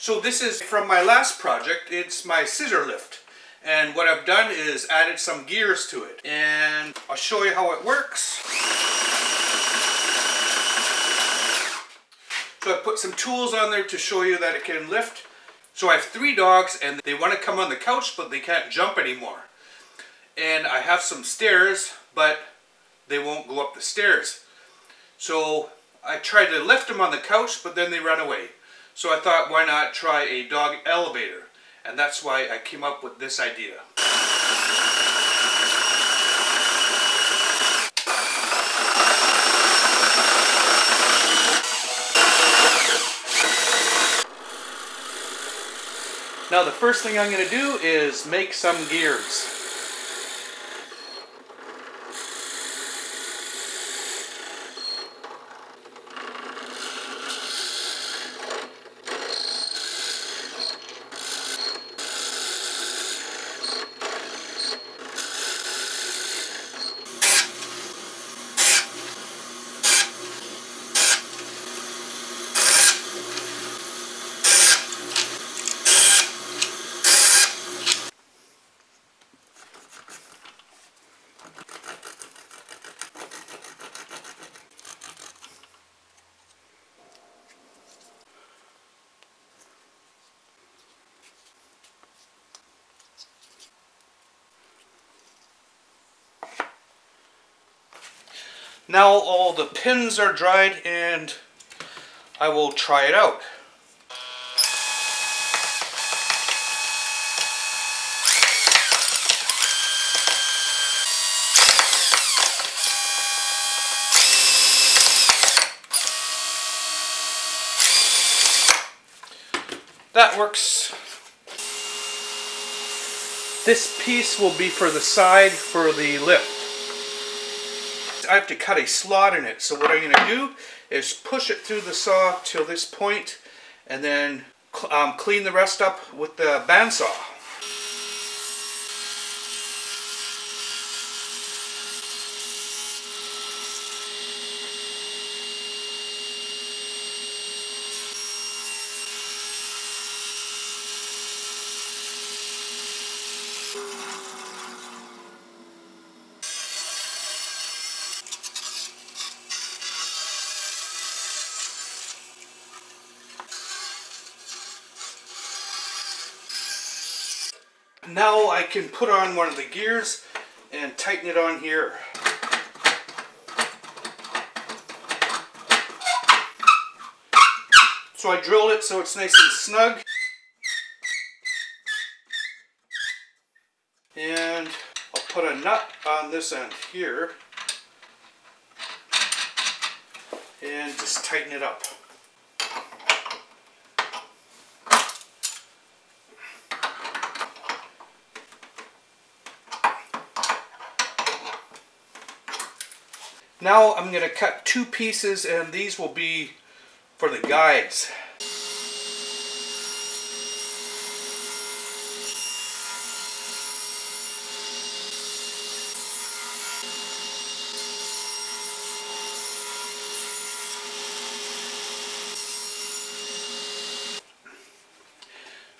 So this is from my last project. It's my scissor lift, and what I've done is added some gears to it, and I'll show you how it works. So I put some tools on there to show you that it can lift. So I have 3 dogs and they want to come on the couch, but they can't jump anymore. And I have some stairs, but they won't go up the stairs. So I tried to lift them on the couch, but then they ran away. So I thought, why not try a dog elevator? And that's why I came up with this idea. Now the first thing I'm going to do is make some gears. Now all the pins are dried and I will try it out. That works. This piece will be for the side for the lift. I have to cut a slot in it, so what I'm going to do is push it through the saw till this point and then clean the rest up with the bandsaw. Now I can put on one of the gears and tighten it on here. So I drilled it so it's nice and snug. And I'll put a nut on this end here. And just tighten it up. Now I'm going to cut 2 pieces, and these will be for the guides.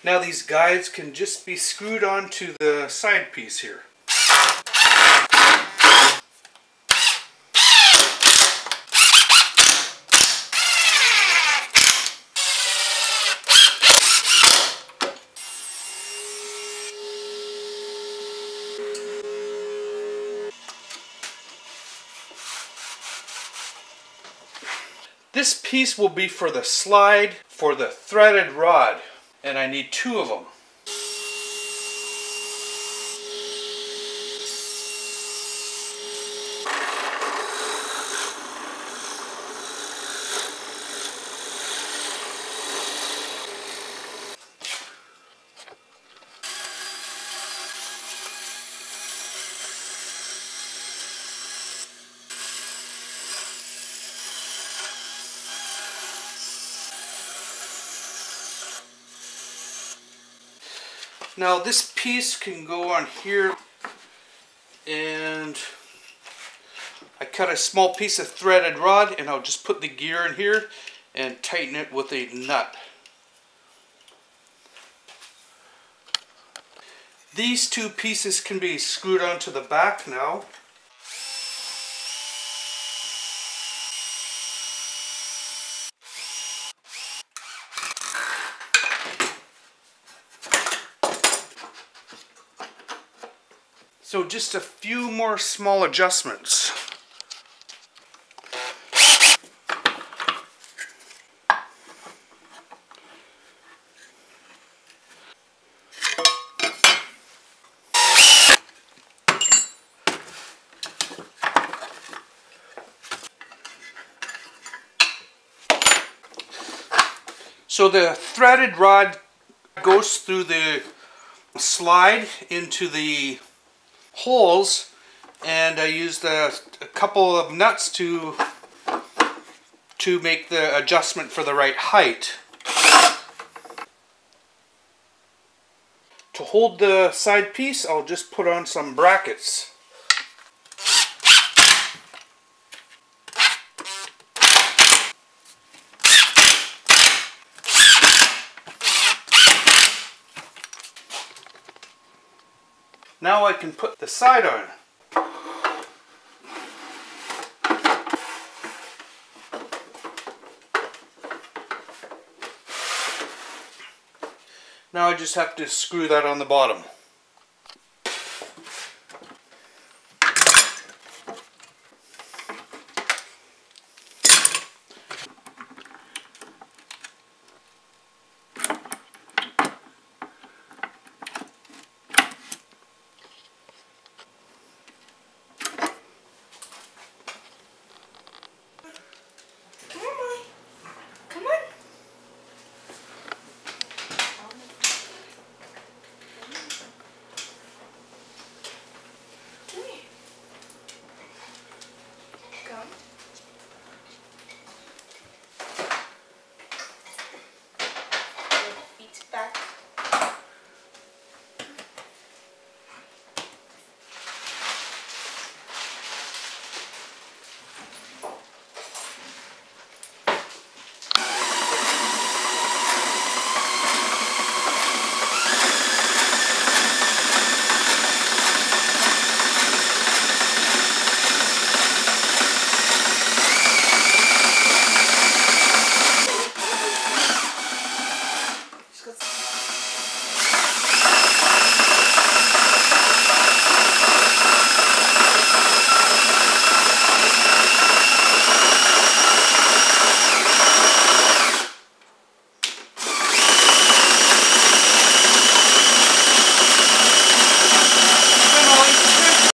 Now these guides can just be screwed onto the side piece here. This piece will be for the slide for the threaded rod, and I need 2 of them. Now this piece can go on here, and I cut a small piece of threaded rod and I'll just put the gear in here and tighten it with a nut. These two pieces can be screwed onto the back now. So just a few more small adjustments. So the threaded rod goes through the slide into the holes, and I used a couple of nuts to make the adjustment for the right height. To hold the side piece, I'll just put on some brackets. Now I can put the side on. Now I just have to screw that on the bottom.